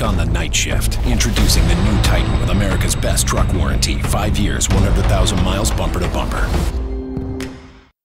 Take on the night shift. Introducing the new Titan with America's best truck warranty. 5 years, 100,000 miles bumper to bumper.